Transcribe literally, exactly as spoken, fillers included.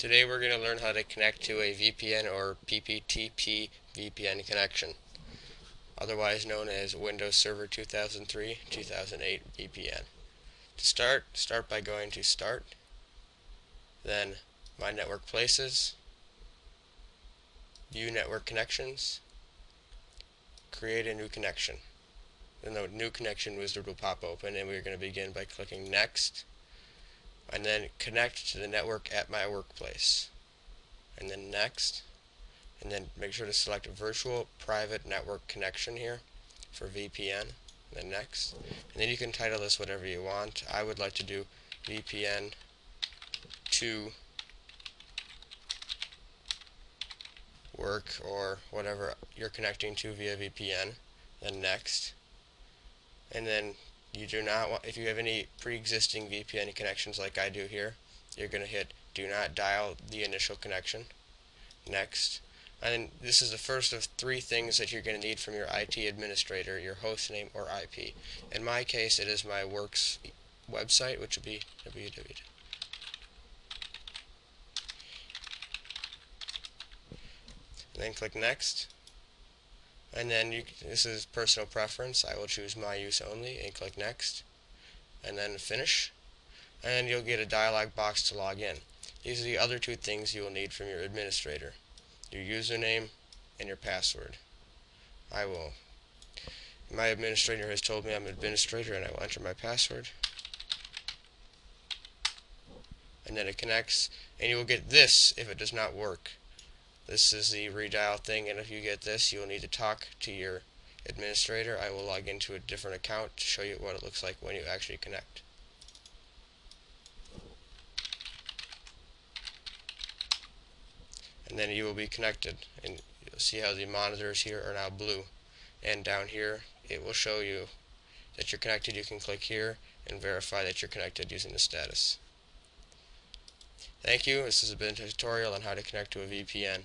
Today we're going to learn how to connect to a V P N or P P T P V P N connection, otherwise known as Windows Server two thousand three to two thousand eight V P N. To start, start by going to Start, then My Network Places, View Network Connections, Create a New Connection. Then the New Connection wizard will pop open and we're going to begin by clicking Next, and then connect to the network at my workplace, and then next, and then make sure to select virtual private network connection here for V P N, then next, and then you can title this whatever you want. I would like to do V P N to work or whatever you're connecting to via V P N, then next, and then you do not want, if you have any pre-existing V P N connections like I do here, you're going to hit do not dial the initial connection, next, and this is the first of three things that you're going to need from your I T administrator: your host name or I P. In my case it is my work's website, which would be www. Then click next. And then you, this is personal preference, I will choose my use only and click next, and then finish, and you'll get a dialog box to log in. These are the other two things you will need from your administrator: your username and your password. I will, my administrator has told me I'm an administrator, and I will enter my password, and then it connects, and you will get this if it does not work. This is the redial thing, and if you get this, you'll need to talk to your administrator. I will log into a different account to show you what it looks like when you actually connect. And then you will be connected, and you'll see how the monitors here are now blue, and down here it will show you that you're connected. You can click here and verify that you're connected using the status. Thank you. This has been a tutorial on how to connect to a V P N.